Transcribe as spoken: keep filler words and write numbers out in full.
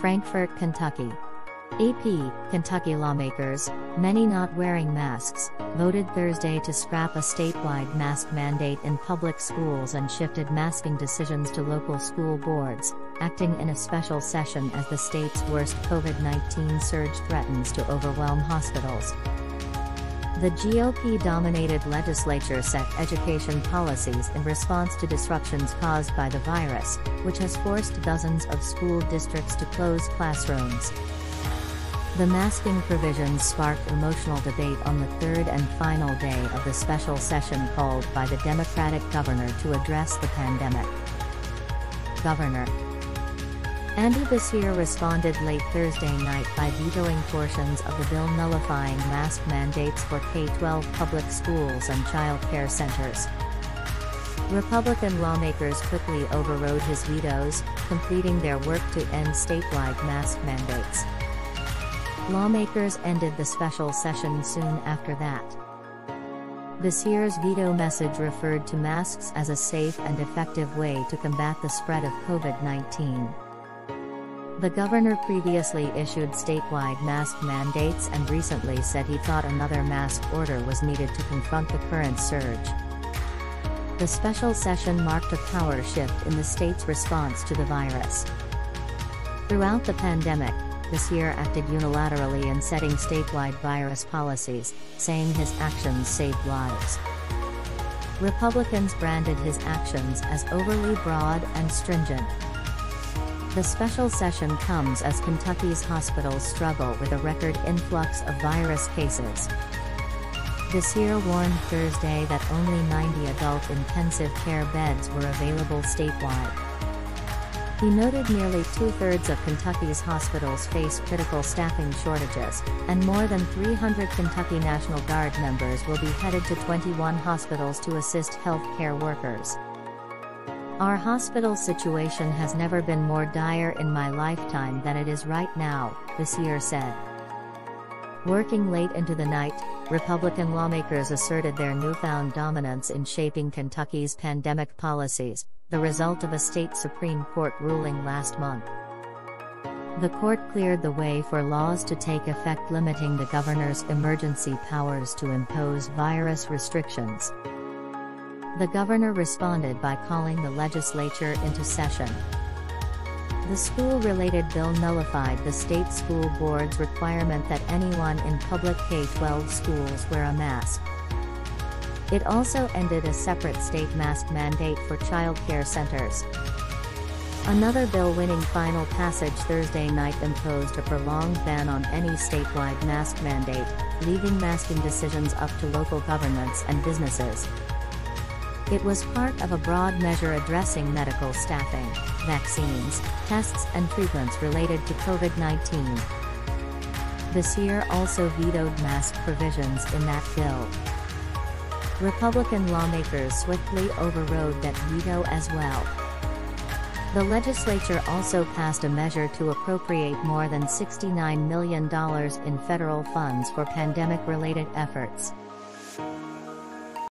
Frankfort, Kentucky. A P, Kentucky lawmakers, many not wearing masks, voted Thursday to scrap a statewide mask mandate in public schools and shifted masking decisions to local school boards, acting in a special session as the state's worst COVID nineteen surge threatens to overwhelm hospitals. The G O P-dominated legislature set education policies in response to disruptions caused by the virus, which has forced dozens of school districts to close classrooms. The masking provisions sparked emotional debate on the third and final day of the special session called by the Democratic governor to address the pandemic. Governor Andy Beshear responded late Thursday night by vetoing portions of the bill nullifying mask mandates for K twelve public schools and child care centers. Republican lawmakers quickly overrode his vetoes, completing their work to end statewide mask mandates. Lawmakers ended the special session soon after that. Beshear's veto message referred to masks as a safe and effective way to combat the spread of COVID nineteen. The governor previously issued statewide mask mandates and recently said he thought another mask order was needed to confront the current surge. The special session marked a power shift in the state's response to the virus. Throughout the pandemic, Beshear acted unilaterally in setting statewide virus policies, saying his actions saved lives. Republicans branded his actions as overly broad and stringent. The special session comes as Kentucky's hospitals struggle with a record influx of virus cases. Beshear warned Thursday that only ninety adult intensive care beds were available statewide. He noted nearly two-thirds of Kentucky's hospitals face critical staffing shortages, and more than three hundred Kentucky National Guard members will be headed to twenty-one hospitals to assist healthcare workers. "Our hospital situation has never been more dire in my lifetime than it is right now," Beshear said. Working late into the night, Republican lawmakers asserted their newfound dominance in shaping Kentucky's pandemic policies, the result of a state Supreme Court ruling last month. The court cleared the way for laws to take effect limiting the governor's emergency powers to impose virus restrictions. The governor responded by calling the legislature into session. The school-related bill nullified the state school board's requirement that anyone in public K twelve schools wear a mask. It also ended a separate state mask mandate for child care centers. Another bill winning final passage Thursday night imposed a prolonged ban on any statewide mask mandate, leaving masking decisions up to local governments and businesses. It was part of a broad measure addressing medical staffing, vaccines, tests and treatments related to COVID nineteen. Beshear also vetoed mask provisions in that bill. Republican lawmakers swiftly overrode that veto as well. The legislature also passed a measure to appropriate more than sixty-nine million dollars in federal funds for pandemic-related efforts.